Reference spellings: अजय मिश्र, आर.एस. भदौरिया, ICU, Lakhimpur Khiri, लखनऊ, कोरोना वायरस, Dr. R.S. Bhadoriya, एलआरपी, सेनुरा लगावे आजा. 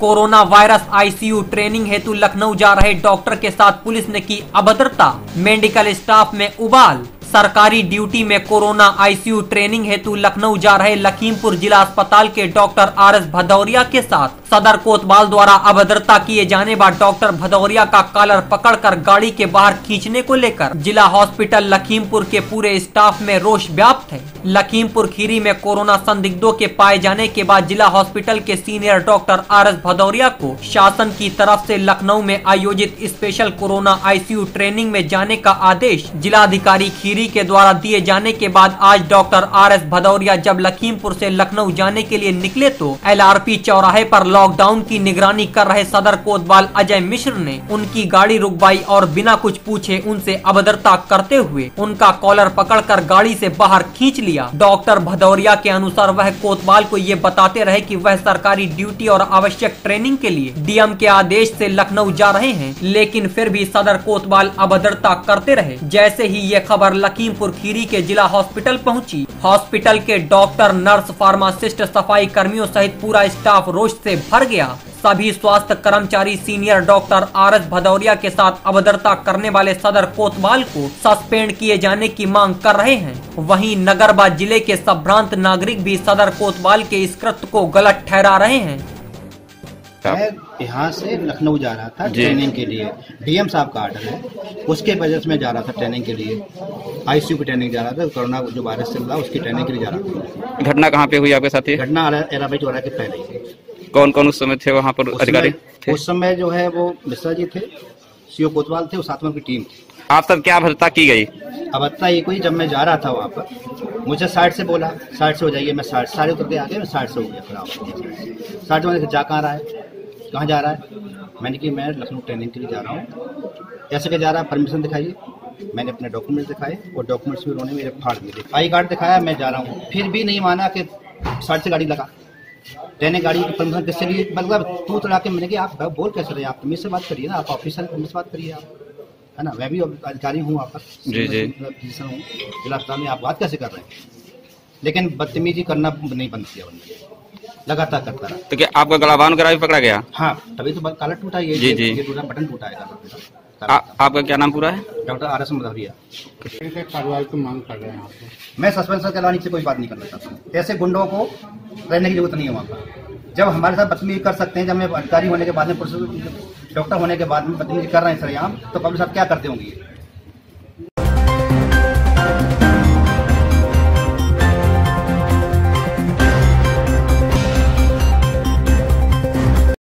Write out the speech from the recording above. कोरोना वायरस ICU training हेतु लखनऊ जा रहे डॉक्टर के साथ पुलिस ने की अभद्रता, मेडिकल स्टाफ में उबाल। सरकारी ड्यूटी में कोरोना आईसीयू ट्रेनिंग हेतु लखनऊ जा रहे लखीमपुर जिला अस्पताल के डॉक्टर आर.एस. भदौरिया के साथ सदर कोतवाल द्वारा अभद्रता किए जाने बाद डॉक्टर भदौरिया का कॉलर पकड़कर गाड़ी के बाहर खींचने को लेकर जिला हॉस्पिटल लखीमपुर के पूरे स्टाफ में रोष व्याप्त है। लखीमपुर खीरी में कोरोना संदिग्धों के पाए जाने के बाद जिला हॉस्पिटल के सीनियर डॉक्टर आर.एस. भदौरिया को शासन की तरफ से लखनऊ में आयोजित स्पेशल कोरोना आईसीयू ट्रेनिंग में जाने का आदेश जिलाधिकारी के द्वारा दिए जाने के बाद आज डॉक्टर आर.एस. भदौरिया जब लखीमपुर से लखनऊ जाने के लिए निकले तो LRP चौराहे पर लॉकडाउन की निगरानी कर रहे सदर कोतवाल अजय मिश्र ने उनकी गाड़ी रुकवाई और बिना कुछ पूछे उनसे अभद्रता करते हुए उनका कॉलर पकड़कर गाड़ी से बाहर खींच लिया। डॉक्टर भदौरिया के अनुसार वह कोतवाल को ये बताते रहे कि वह सरकारी ड्यूटी और आवश्यक ट्रेनिंग के लिए डीएम के आदेश से लखनऊ जा रहे हैं, लेकिन फिर भी सदर कोतवाल अभद्रता करते रहे। जैसे ही ये खबर लखीमपुर खीरी के जिला हॉस्पिटल पहुंची, हॉस्पिटल के डॉक्टर, नर्स, फार्मासिस्ट, सफाई कर्मियों सहित पूरा स्टाफ रोष से भर गया। सभी स्वास्थ्य कर्मचारी सीनियर डॉक्टर आर.एस. भदौरिया के साथ अभद्रता करने वाले सदर कोतवाल को सस्पेंड किए जाने की मांग कर रहे हैं। वहीं नगर व जिले के संभ्रांत नागरिक भी सदर कोतवाल के इस कृत्य को गलत ठहरा रहे हैं। मैं यहाँ से लखनऊ जा रहा था ट्रेनिंग के लिए, डीएम साहब का आर्डर है, उसके वजह से मैं जा रहा था ट्रेनिंग के लिए, आईसीयू की ट्रेनिंग जा रहा था, कोरोना जो वायरस चल रहा उसकी ट्रेनिंग के लिए जा रहा था। घटना कहाँ पे हुई आपके साथ? घटना एलआरपी चौराहे के पहले। कौन कौन उस समय थे वहाँ पर अधिकारी? उस समय जो है वो मिश्रा जी थे, सीओ कोतवाल थे और साथ में उनकी टीम थी। आप सब क्या अभद्रता की गई? अभद्रता ये कोई, जब मैं जा रहा था वहाँ पर मुझे 60 से बोला, 60 से हो जाइए, मैं 60 सारे उतर के आ गया, मैं 60 से हो गया, खराब 60 से जा कहाँ रहा है, कहाँ जा रहा है? मैंने कि मैं लखनऊ ट्रेनिंग के लिए जा रहा हूँ। ऐसे के जा रहा है, परमिशन दिखाइए, मैंने अपने डॉक्यूमेंट्स दिखाए और डॉक्यूमेंट्स भी उन्होंने मेरे फाड़ दिए, आई कार्ड दिखाया, मैं जा रहा हूँ, फिर भी नहीं माना कि 60 से गाड़ी लगा, ट्रेनिंग गाड़ी की परमिशन किससे लिए, मतलब तू तड़ा के। मैंने कि आप बोल कैसे रहे, आप मुझसे बात करिए ना, आप ऑफिसर से बात करिए, आप है ना, मैं भी अधिकारी हूँ, आपका पोजिशन हूँ जिला अस्पताल में, आप बात कैसे कर रहे हैं? लेकिन बदतमीजी करना नहीं बंद किया उन्होंने, लगातार करता रहा। तो क्या आपका गला बांध कर भी पकड़ा गया? हाँ, तभी तो कॉलर टूटा, ये टूटा, बटन टूटा है। आपका क्या नाम पूरा है? डॉक्टर आर.एस. भदौरिया। कार्रवाई की मांग कर रहे हैं। मैं सस्पेंशन के अलावा नीचे कोई बात नहीं करना चाहता हूँ। ऐसे गुंडों को रहने की जरूरत नहीं है वहाँ पर। जब हमारे साथ बदतमीजी कर सकते हैं, जब मैं अधिकारी होने के बाद में, डॉक्टर होने के बाद में बदतमीजी कर रहे हैं सर, यहाँ तो पब्लिक साहब क्या करते होंगे?